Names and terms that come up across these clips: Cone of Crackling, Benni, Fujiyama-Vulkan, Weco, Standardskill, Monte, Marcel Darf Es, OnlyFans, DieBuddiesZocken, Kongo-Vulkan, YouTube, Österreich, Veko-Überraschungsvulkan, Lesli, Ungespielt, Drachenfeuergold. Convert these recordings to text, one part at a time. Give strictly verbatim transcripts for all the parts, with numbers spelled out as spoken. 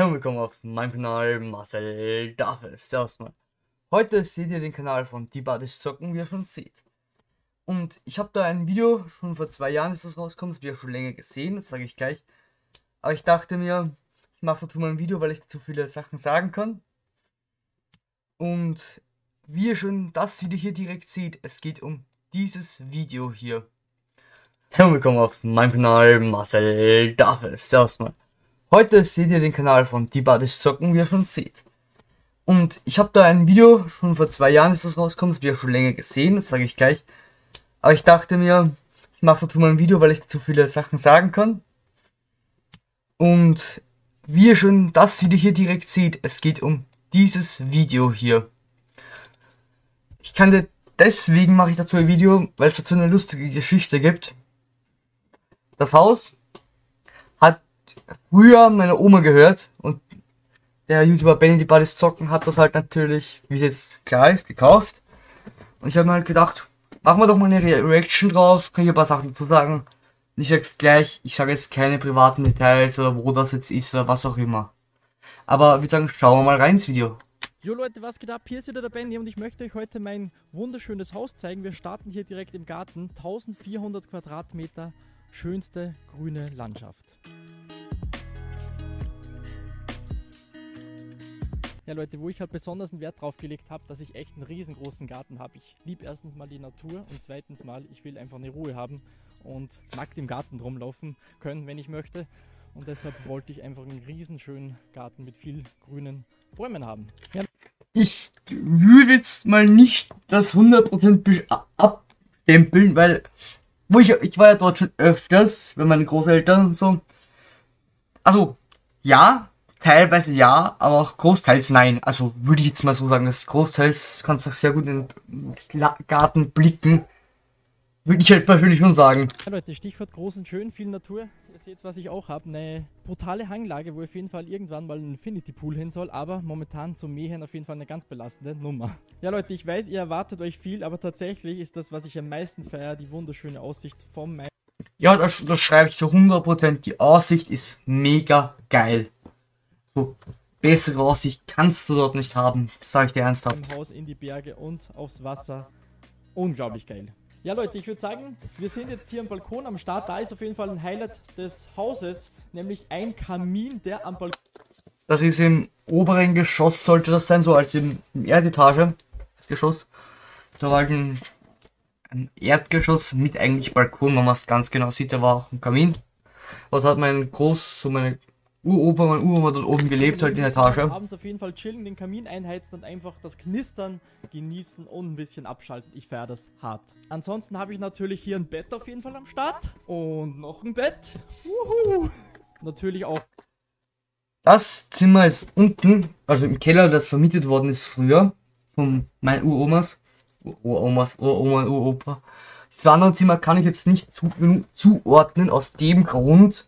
Hallo und willkommen auf meinem Kanal Marcel Darf Es. Erstmal. Heute seht ihr den Kanal von DieBuddiesZocken, wie ihr schon seht. Und ich habe da ein Video, schon vor zwei Jahren ist das rausgekommen, das habe ich auch schon länger gesehen, das sage ich gleich. Aber ich dachte mir, ich mache dazu mal ein Video, weil ich dazu viele Sachen sagen kann. Und wie ihr schon das Video hier direkt seht, es geht um dieses Video hier. Hallo und willkommen auf meinem Kanal Marcel Darf Es. Erstmal. Heute seht ihr den Kanal von DieBuddiesZocken, wie ihr schon seht. Und ich habe da ein Video, schon vor zwei Jahren ist das rausgekommen, das habe ich auch schon länger gesehen, das sage ich gleich. Aber ich dachte mir, ich mache dazu mal ein Video, weil ich dazu viele Sachen sagen kann. Und wie ihr schon das Video hier direkt seht, es geht um dieses Video hier. Ich kannte, deswegen mache ich dazu ein Video, weil es dazu eine lustige Geschichte gibt. Das Haus hat früher meine Oma gehört und der YouTuber Benni, DieBuddiesZocken, hat das halt natürlich, wie jetzt klar ist, gekauft. Und ich habe mir halt gedacht, machen wir doch mal eine Reaction drauf, kann ich ein paar Sachen dazu sagen. Und ich sag's gleich, ich sage jetzt keine privaten Details oder wo das jetzt ist oder was auch immer. Aber ich würde sagen, schauen wir mal rein ins Video. Jo Leute, was geht ab? Hier ist wieder der Benni und ich möchte euch heute mein wunderschönes Haus zeigen. Wir starten hier direkt im Garten, eintausendvierhundert Quadratmeter, schönste grüne Landschaft. Ja Leute, wo ich halt besonders einen Wert drauf gelegt habe, dass ich echt einen riesengroßen Garten habe. Ich liebe erstens mal die Natur und zweitens mal, ich will einfach eine Ruhe haben und nackt im Garten rumlaufen können, wenn ich möchte. Und deshalb wollte ich einfach einen riesenschönen Garten mit viel grünen Bäumen haben. Ja. Ich würde jetzt mal nicht das hundert Prozent abstempeln, weil wo ich, ich war ja dort schon öfters, wenn meine Großeltern und so. Also, ja. Teilweise ja, aber auch großteils nein. Also würde ich jetzt mal so sagen, dass großteils kannst du sehr gut in den Garten blicken. Würde ich halt persönlich schon sagen. Ja Leute, Stichwort groß und schön, viel Natur. Ihr seht, was ich auch habe, eine brutale Hanglage, wo auf jeden Fall irgendwann mal ein Infinity Pool hin soll, aber momentan zum Mähen auf jeden Fall eine ganz belastende Nummer. Ja Leute, ich weiß, ihr erwartet euch viel, aber tatsächlich ist das, was ich am meisten feiere, die wunderschöne Aussicht vom Main. Ja, das, das schreibe ich zu hundert Prozent. Die Aussicht ist mega geil. Bessere Aussicht kannst du dort nicht haben, sage ich dir ernsthaft. Im Haus in die Berge und aufs Wasser, unglaublich geil. Ja Leute, ich würde sagen, wir sind jetzt hier am Balkon am Start, da ist auf jeden Fall ein Highlight des Hauses, nämlich ein Kamin, der am Balkon... Das ist im oberen Geschoss, sollte das sein, so als im, im Erdetage, das Geschoss. Da war halt ein, ein Erdgeschoss mit eigentlich Balkon, wenn man es ganz genau sieht, da war auch ein Kamin. Dort hat mein Groß, so meine... Uropa, mein Uroma dort oben gelebt, halt in der Etage. Abends auf jeden Fall chillen, den Kamin einheizen und einfach das Knistern genießen und ein bisschen abschalten. Ich feiere das hart. Ansonsten habe ich natürlich hier ein Bett auf jeden Fall am Start. Und noch ein Bett. Uhu. Natürlich auch. Das Zimmer ist unten, also im Keller, das vermietet worden ist früher. Von meinen Uromas. Uromas, Uroma, Uropa. Das andere Zimmer kann ich jetzt nicht zu, zuordnen, aus dem Grund...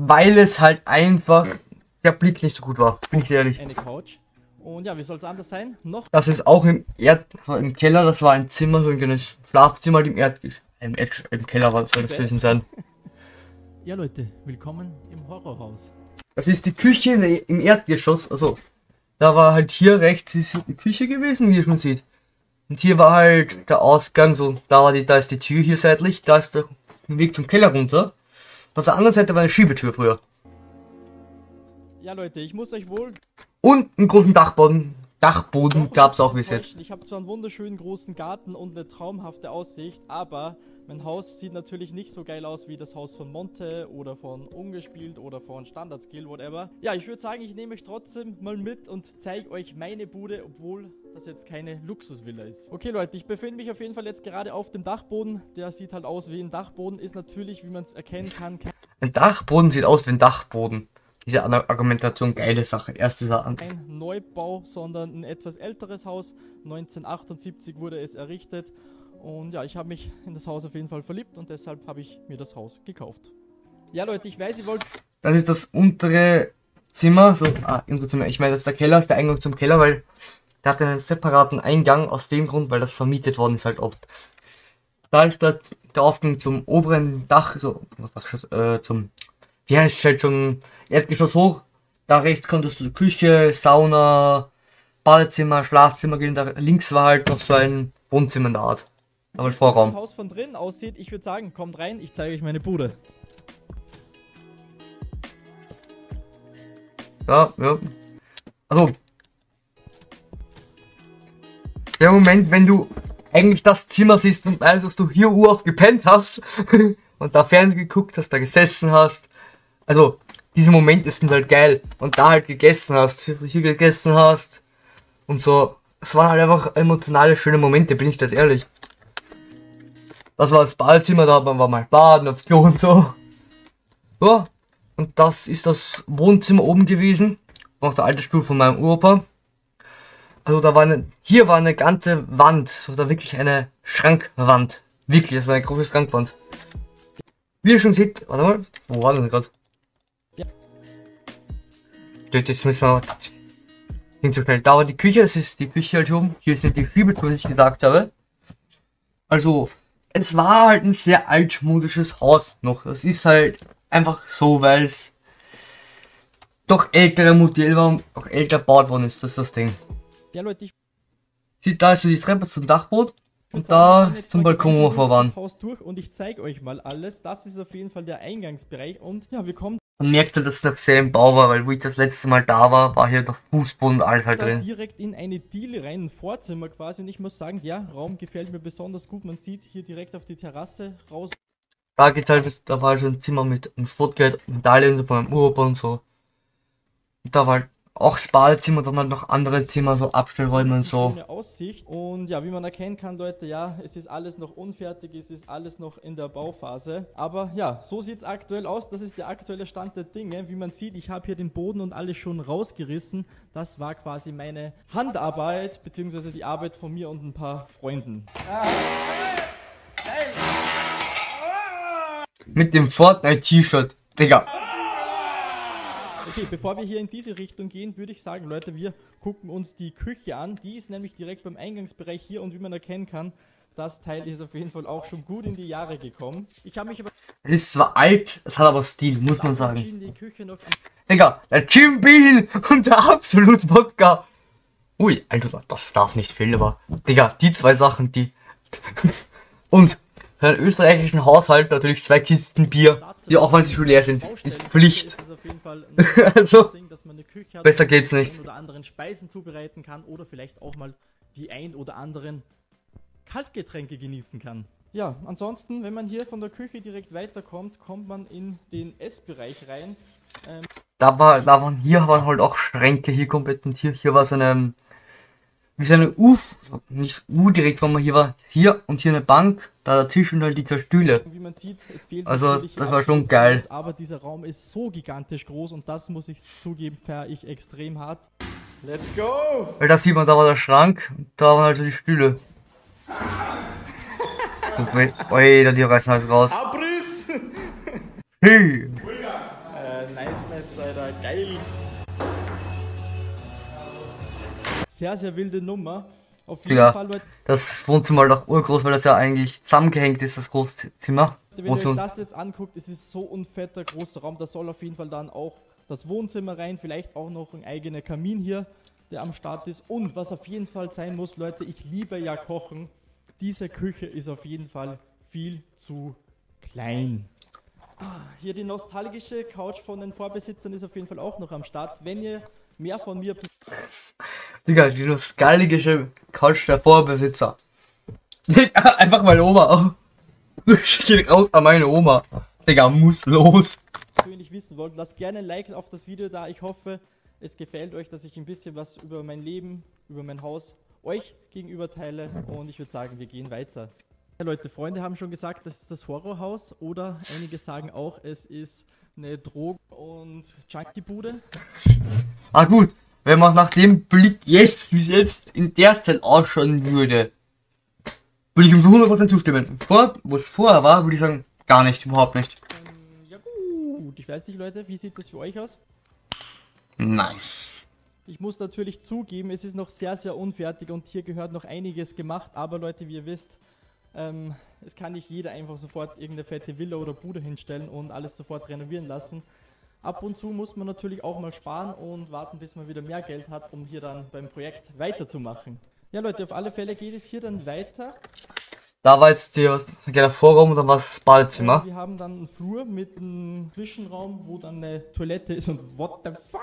Weil es halt einfach der Blick nicht so gut war, bin ich ehrlich. Eine Couch. Und ja, wie soll es anders sein? Noch das ist auch im Erd, also im Keller, das war ein Zimmer, so ein kleines Schlafzimmer, im Erdgeschoss, im, Erd im Keller war das gewesen sein. Ja Leute, willkommen im Horrorhaus. Das ist die Küche im Erdgeschoss, also da war halt hier rechts ist die Küche gewesen, wie ihr schon seht. Und hier war halt der Ausgang, so da war die, da ist die Tür hier seitlich, da ist der Weg zum Keller runter. Auf der anderen Seite war eine Schiebetür früher. Ja Leute, ich muss euch wohl... Und einen großen Dachboden. Dachboden gab es auch bis jetzt. Ich habe zwar einen wunderschönen großen Garten und eine traumhafte Aussicht, aber mein Haus sieht natürlich nicht so geil aus wie das Haus von Monte oder von Ungespielt oder von Standardskill, whatever. Ja, ich würde sagen, ich nehme euch trotzdem mal mit und zeige euch meine Bude, obwohl das jetzt keine Luxusvilla ist. Okay Leute, ich befinde mich auf jeden Fall jetzt gerade auf dem Dachboden. Der sieht halt aus wie ein Dachboden, ist natürlich, wie man es erkennen kann... Ein Dachboden sieht aus wie ein Dachboden. Diese Argumentation, geile Sache. Erste Sache. Kein Neubau, sondern ein etwas älteres Haus. neunzehnhundertachtundsiebzig wurde es errichtet. Und ja, ich habe mich in das Haus auf jeden Fall verliebt und deshalb habe ich mir das Haus gekauft. Ja Leute, ich weiß, ihr wollt... Das ist das untere Zimmer. So, ah, untere Zimmer. Ich meine, das ist der Keller, das ist der Eingang zum Keller, weil der hat einen separaten Eingang aus dem Grund, weil das vermietet worden ist halt oft. Da ist der, der Aufgang zum oberen Dach, so, äh, zum... Ja, ist halt zum Erdgeschoss hoch. Da rechts konntest du Küche, Sauna, Badezimmer, Schlafzimmer gehen. Da links war halt noch so ein Wohnzimmer in der Art. Aber Vorraum. Wie das Haus von drinnen aussieht, ich würde sagen, kommt rein, ich zeige euch meine Bude. Ja, ja. Also, der Moment, wenn du eigentlich das Zimmer siehst und meinst, dass du hier Uhr auch gepennt hast und da Fernsehen geguckt hast, da gesessen hast. Also, diese Momente sind halt geil und da halt gegessen hast, hier gegessen hast und so. Es waren halt einfach emotionale, schöne Momente, bin ich das ehrlich. Das war das Badezimmer, da waren wir mal baden, aufs Klo und so. Ja, und das ist das Wohnzimmer oben gewesen. War auch der alte Stuhl von meinem Opa. Also da war eine, hier war eine ganze Wand, so da wirklich eine Schrankwand. Wirklich, das war eine große Schrankwand. Wie ihr schon seht, warte mal, wo war denn gerade? Ja. Jetzt müssen wir, ging zu schnell. Da war die Küche, das ist die Küche halt hier oben. Hier ist nicht die Schiebetür, was ich gesagt habe. Also, es war halt ein sehr altmodisches Haus noch. Das ist halt einfach so, weil es doch ältere Modell war und auch älter gebaut worden ist. Das ist das Ding. Ja, Leute, ich sieht da ist so die Treppe zum Dachboot und da ist zum Balkon, wo wir voran. Haus durch und ich zeige euch mal alles. Das ist auf jeden Fall der Eingangsbereich und ja, wir kommen. Man merkt, dass das noch sehr im Bau war, weil wo ich das letzte Mal da war, war hier der Fußboden und alles halt drin. Direkt in eine Diele rein, ein Vorzimmer quasi und ich muss sagen, der Raum gefällt mir besonders gut. Man sieht hier direkt auf die Terrasse raus. Da geht's halt, da war schon ein Zimmer mit einem Sportgerät, Medaillen beim Urban und so. Und da war auch das Badezimmer, dann halt noch andere Zimmer, so Abstellräume und so. Eine Aussicht und ja, wie man erkennen kann, Leute, ja, es ist alles noch unfertig, es ist alles noch in der Bauphase. Aber ja, so sieht es aktuell aus, das ist der aktuelle Stand der Dinge. Wie man sieht, ich habe hier den Boden und alles schon rausgerissen. Das war quasi meine Handarbeit, beziehungsweise die Arbeit von mir und ein paar Freunden. Mit dem Fortnite-T-Shirt, Digga. Okay, bevor wir hier in diese Richtung gehen, würde ich sagen, Leute, wir gucken uns die Küche an. Die ist nämlich direkt beim Eingangsbereich hier und wie man erkennen kann, das Teil ist auf jeden Fall auch schon gut in die Jahre gekommen. Ich habe mich aber... Es ist zwar alt, es hat aber Stil, muss man sagen. Digga, der Jim Bean und der absolute Wodka. Ui, Alter, das darf nicht fehlen, aber... Digga, die zwei Sachen, die... Und für den österreichischen Haushalt natürlich zwei Kisten Bier, die auch wenn sie schon leer sind, ist Pflicht. Also, besser geht's nicht. Oder anderen Speisen zubereiten kann oder vielleicht auch mal die ein oder anderen Kaltgetränke genießen kann. Ja, ansonsten, wenn man hier von der Küche direkt weiterkommt, kommt man in den Essbereich rein. Ähm da, war, da waren hier waren halt auch Schränke hier komplett und hier, hier war so eine, wie so eine U, nicht U direkt, wo man hier war, hier und hier eine Bank. Da der Tisch und halt die zwei Stühle. Wie man sieht, es fehlt also das war schon geil. Aber dieser Raum ist so gigantisch groß und das muss ich zugeben, feier ich extrem hart. Let's go! Weil da sieht man, da war der Schrank und da waren halt die Stühle. Oi, da die reißen alles raus. Abriss! Hey! Äh, nice, nice, Alter, geil! Sehr, sehr wilde Nummer. Auf jeden ja, Fall, Leute. Das Wohnzimmer ist auch urgroß, weil das ja eigentlich zusammengehängt ist, das Großzimmer. Wenn ihr euch das jetzt anguckt, es ist so ein fetter großer Raum, da soll auf jeden Fall dann auch das Wohnzimmer rein, vielleicht auch noch ein eigener Kamin hier, der am Start ist. Und was auf jeden Fall sein muss, Leute, ich liebe ja Kochen, diese Küche ist auf jeden Fall viel zu klein. Ah, hier die nostalgische Couch von den Vorbesitzern ist auf jeden Fall auch noch am Start. Wenn ihr mehr von mir... Digga, die nostalgische Couch der Vorbesitzer. Digga, einfach meine Oma. Ich geh raus an meine Oma. Digga, muss los. Wenn ihr wissen wollt, lasst gerne ein Like auf das Video da. Ich hoffe, es gefällt euch, dass ich ein bisschen was über mein Leben, über mein Haus, euch gegenüber teile. Und ich würde sagen, wir gehen weiter. Ja, Leute, Freunde haben schon gesagt, das ist das Horrorhaus. Oder einige sagen auch, es ist eine Drogen- und Junkie-Bude. Ah gut, wenn man nach dem Blick jetzt, wie es jetzt in der Zeit ausschauen würde, würde ich um hundert Prozent zustimmen. Vor, wo es vorher war, würde ich sagen, gar nicht, überhaupt nicht. Ähm, ja gut, ich weiß nicht, Leute, wie sieht das für euch aus? Nice. Ich muss natürlich zugeben, es ist noch sehr, sehr unfertig und hier gehört noch einiges gemacht, aber Leute, wie ihr wisst, Ähm, es kann nicht jeder einfach sofort irgendeine fette Villa oder Bude hinstellen und alles sofort renovieren lassen. Ab und zu muss man natürlich auch mal sparen und warten, bis man wieder mehr Geld hat, um hier dann beim Projekt weiterzumachen. Ja Leute, auf alle Fälle geht es hier dann weiter. Da war jetzt der, der Vorraum oder was Badezimmer? Wir haben dann einen Flur mit einem Zwischenraum, wo dann eine Toilette ist und what the fuck?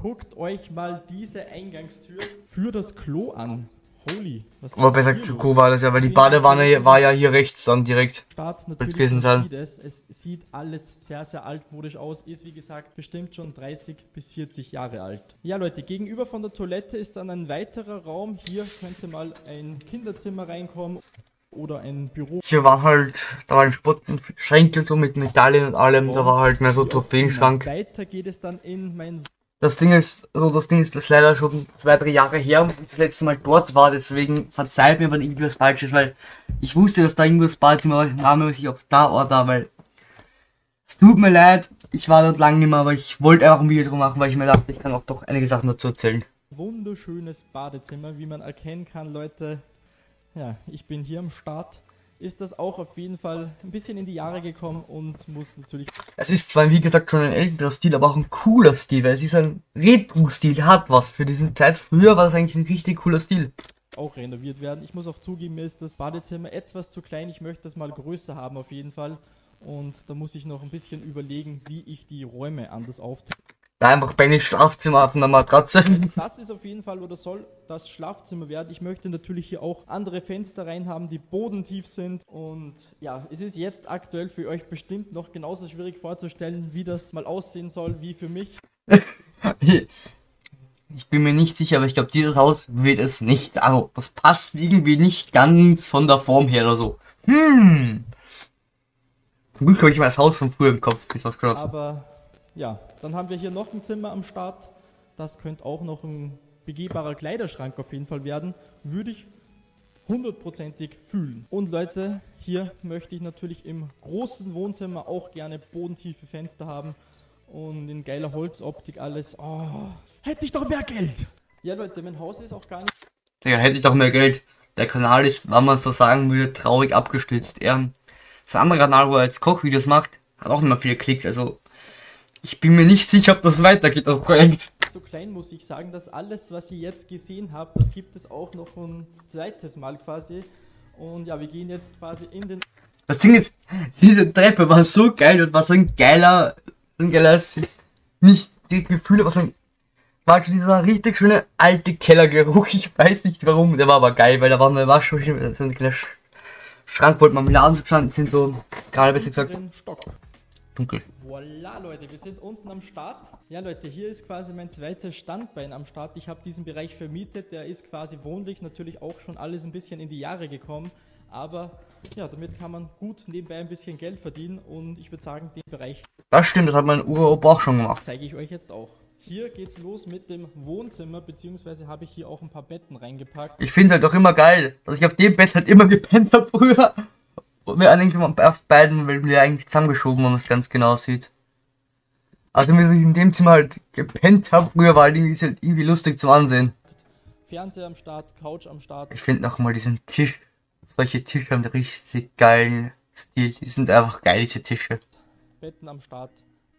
Guckt euch mal diese Eingangstür für das Klo an. Holy. Was Aber besser Klo war das ja, weil die Badewanne war ja hier rechts dann direkt. Start natürlich sieht es. Es sieht alles sehr, sehr altmodisch aus. Ist wie gesagt bestimmt schon dreißig bis vierzig Jahre alt. Ja Leute, gegenüber von der Toilette ist dann ein weiterer Raum. Hier könnte mal ein Kinderzimmer reinkommen. Oder ein Büro. Hier war halt, da waren Sportschränke so mit Medaillen und allem, da war halt mehr so Trophäenschrank. Weiter geht es dann in mein... Das Ding ist, so also das Ding ist das leider schon zwei, drei Jahre her, und das letzte Mal dort war, deswegen verzeiht mir, wenn irgendwas falsch ist, weil ich wusste, dass da irgendwas falsch ist, aber ich nahm mich auch da oder da, weil es tut mir leid, ich war dort lange nicht mehr, aber ich wollte einfach ein Video drum machen, weil ich mir dachte, ich kann auch doch einige Sachen dazu erzählen. Wunderschönes Badezimmer, wie man erkennen kann, Leute. Ja, ich bin hier am Start. Ist das auch auf jeden Fall ein bisschen in die Jahre gekommen und muss natürlich... Es ist zwar, wie gesagt, schon ein älterer Stil, aber auch ein cooler Stil, weil es ist ein Retro-Stil, hat was für diese Zeit. Früher war es eigentlich ein richtig cooler Stil. Auch renoviert werden. Ich muss auch zugeben, mir ist das Badezimmer etwas zu klein. Ich möchte das mal größer haben auf jeden Fall. Und da muss ich noch ein bisschen überlegen, wie ich die Räume anders aufteile. Einfach Bennis Schlafzimmer auf einer Matratze. Das ist auf jeden Fall oder soll das Schlafzimmer werden. Ich möchte natürlich hier auch andere Fenster rein haben, die bodentief sind. Und ja, es ist jetzt aktuell für euch bestimmt noch genauso schwierig vorzustellen, wie das mal aussehen soll, wie für mich. Ich bin mir nicht sicher, aber ich glaube, dieses Haus wird es nicht. Also, das passt irgendwie nicht ganz von der Form her oder so. Hm. Gut, habe ich mal das Haus von früher im Kopf. Ist was genauso. Aber... Ja, dann haben wir hier noch ein Zimmer am Start. Das könnte auch noch ein begehbarer Kleiderschrank auf jeden Fall werden. Würde ich hundertprozentig fühlen. Und Leute, hier möchte ich natürlich im großen Wohnzimmer auch gerne bodentiefe Fenster haben. Und in geiler Holzoptik alles. Oh, hätte ich doch mehr Geld! Ja Leute, mein Haus ist auch gar nicht... Ja, hätte ich doch mehr Geld. Der Kanal ist, wenn man es so sagen würde, traurig abgestürzt. Er, das andere Kanal, wo er jetzt Kochvideos macht, hat auch immer viele Klicks, also... Ich bin mir nicht sicher, ob das weitergeht, das Projekt. So klein muss ich sagen, dass alles, was ihr jetzt gesehen habt, das gibt es auch noch ein zweites Mal quasi. Und ja, wir gehen jetzt quasi in den... Das Ding ist, diese Treppe war so geil und war so ein geiler... So ein geiles... Nicht die Gefühle, aber so ein... War so dieser richtig schöne alte Kellergeruch. Ich weiß nicht warum, der war aber geil, weil da war eine Waschmaschine, so ein kleiner Sch Schrank, wo Marmeladen so gestanden sind, so... Gerade besser gesagt... Stock. Dunkel. Voila Leute, wir sind unten am Start. Ja Leute, hier ist quasi mein zweites Standbein am Start. Ich habe diesen Bereich vermietet, der ist quasi wohnlich, natürlich auch schon alles ein bisschen in die Jahre gekommen. Aber ja, damit kann man gut nebenbei ein bisschen Geld verdienen und ich würde sagen, den Bereich... Das stimmt, das hat mein Uropa auch schon gemacht. Zeige ich euch jetzt auch. Hier geht's los mit dem Wohnzimmer, beziehungsweise habe ich hier auch ein paar Betten reingepackt. Ich finde es halt doch immer geil, dass ich auf dem Bett halt immer gepennt habe früher. Und wir eigentlich auf beiden, weil wir eigentlich zusammengeschoben haben, was ganz genau sieht. Also wenn ich in dem Zimmer halt gepennt habe, früher war halt irgendwie, halt irgendwie lustig zum Ansehen. Fernseher am Start, Couch am Start. Ich finde nochmal diesen Tisch. Solche Tische haben richtig geilen Stil. Die sind einfach geil, diese Tische. Betten am Start.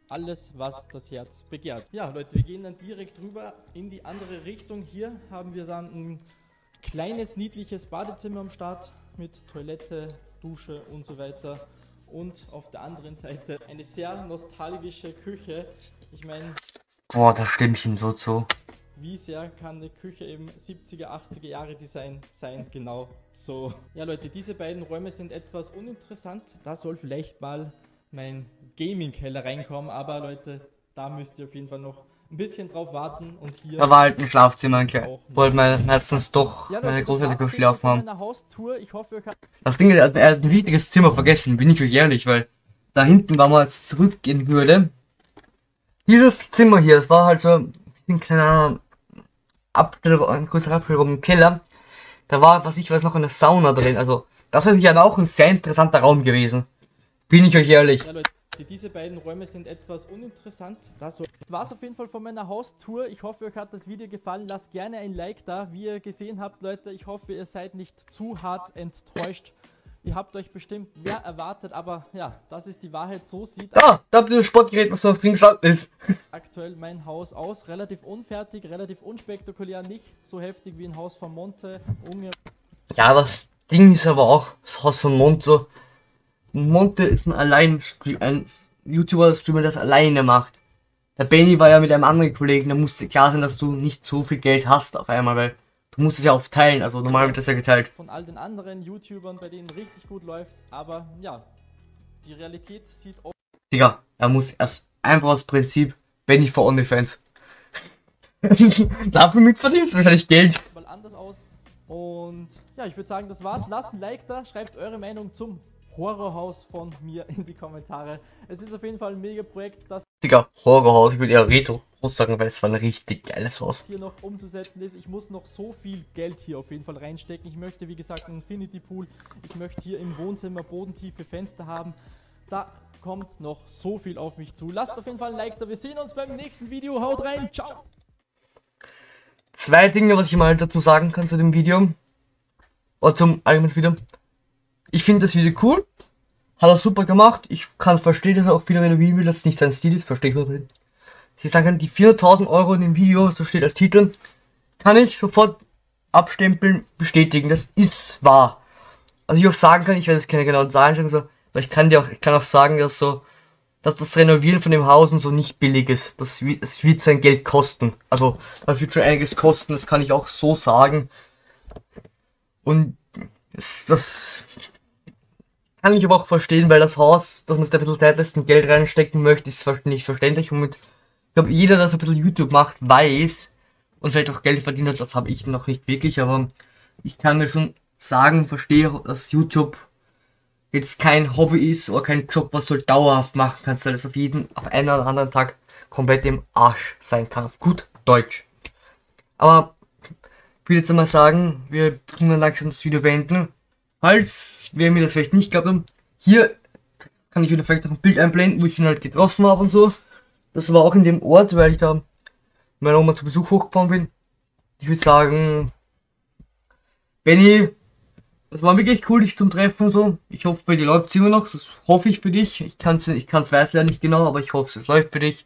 Alles, was das Herz begehrt. Ja Leute, wir gehen dann direkt rüber in die andere Richtung. Hier haben wir dann ein kleines, niedliches Badezimmer am Start mit Toilette, Dusche und so weiter, und auf der anderen Seite eine sehr nostalgische Küche. Ich meine, boah, da stimme ich ihm so zu. Wie sehr kann eine Küche eben siebziger, achtziger Jahre Design sein? Genau so. Ja Leute, diese beiden Räume sind etwas uninteressant. Da soll vielleicht mal mein Gaming-Keller reinkommen, aber Leute, da müsst ihr auf jeden Fall noch ein bisschen drauf warten. Und hier da war halt ein Schlafzimmer, wollte man meistens doch ja, meine großartige Küche aufmachen. Das Ding ist, er hat ein wichtiges Zimmer vergessen, bin ich euch ehrlich, weil da hinten, wenn man jetzt zurückgehen würde, dieses Zimmer hier, das war halt so ein kleiner Abstellraum, ein größerer Abstellraum im Keller, da war, was ich weiß, noch eine Sauna drin, also das ist ja auch ein sehr interessanter Raum gewesen, bin ich euch ehrlich. Ja, Leute. Diese beiden Räume sind etwas uninteressant. Das war's auf jeden Fall von meiner Haustour. Ich hoffe, euch hat das Video gefallen. Lasst gerne ein Like da. Wie ihr gesehen habt, Leute, ich hoffe, ihr seid nicht zu hart enttäuscht. Ihr habt euch bestimmt mehr erwartet, aber ja, das ist die Wahrheit, so sieht... Da! Da habt ihr das Sportgerät, was da drin gestanden ist. ...aktuell mein Haus aus. Relativ unfertig, relativ unspektakulär, nicht so heftig wie ein Haus von Monte. Unge ja, das Ding ist aber auch das Haus von Monte. Monte ist ein allein ein YouTuber-Streamer, der das alleine macht. Der Benni war ja mit einem anderen Kollegen, da musste klar sein, dass du nicht so viel Geld hast auf einmal, weil... Du musst es ja aufteilen, also normal wird das ja geteilt. Von all den anderen YouTubern, bei denen richtig gut läuft, aber ja, die Realität sieht oft... Digga, er muss erst einfach aus Prinzip, wenn ich vor OnlyFans. Dafür mitverdienst du wahrscheinlich Geld. Mal anders aus. Und ja, ich würde sagen, das war's. Lasst ein Like da, schreibt eure Meinung zum Horrorhaus von mir in die Kommentare. Es ist auf jeden Fall ein mega Projekt, das... Digga, Horrorhaus, ich würde eher Retro sagen, weil es war ein richtig geiles Haus. Hier noch umzusetzen ist, ich muss noch so viel Geld hier auf jeden Fall reinstecken. Ich möchte, wie gesagt, einen Infinity Pool, ich möchte hier im Wohnzimmer bodentiefe Fenster haben. Da kommt noch so viel auf mich zu. Lasst auf jeden Fall ein Like da, wir sehen uns beim nächsten Video, haut rein, ciao! Zwei Dinge, was ich mal dazu sagen kann zu dem Video, oder zum allgemeinen Video. Ich finde das Video cool. Hat er super gemacht, ich kann es verstehen, dass er auch viel renovieren will, dass es nicht sein Stil ist, verstehe ich was mit. Sie sagen, die viertausend Euro in dem Video, so steht als Titel, kann ich sofort abstempeln, bestätigen, das ist wahr. Also ich auch sagen kann, ich werde jetzt keine genauen Zahlen sagen, so, aber ich kann dir auch, ich kann auch sagen, dass so, dass das Renovieren von dem Haus und so nicht billig ist, das, das wird sein Geld kosten, also das wird schon einiges kosten, das kann ich auch so sagen. Und das... das kann ich aber auch verstehen, weil das Haus, dass man es da ein bisschen Zeit lässt und Geld reinstecken möchte, ist nicht verständlich. Und mit, ich glaube, jeder, der so ein bisschen YouTube macht, weiß und vielleicht auch Geld verdient hat, das habe ich noch nicht wirklich, aber ich kann mir schon sagen, verstehe, dass YouTube jetzt kein Hobby ist oder kein Job, was du dauerhaft machen kannst, weil das auf jeden, auf einen oder anderen Tag komplett im Arsch sein kann, auf gut Deutsch. Aber ich will jetzt einmal sagen, wir tun dann langsam das Video beenden. Falls wer mir das vielleicht nicht glaubt, hier kann ich wieder vielleicht noch ein Bild einblenden, wo ich ihn halt getroffen habe und so. Das war auch in dem Ort, weil ich da meiner Oma zu Besuch hochgekommen bin. Ich würde sagen, Benni, das war wirklich cool, dich zum Treffen und so. Ich hoffe, bei dir läuft es immer noch, das hoffe ich für dich. Ich kann es ich kann's weiß ja nicht genau, aber ich hoffe, es läuft für dich.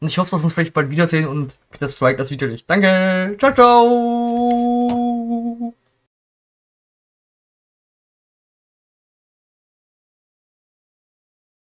Und ich hoffe, dass wir uns vielleicht bald wiedersehen und das liked das Video nicht. Danke, ciao, ciao.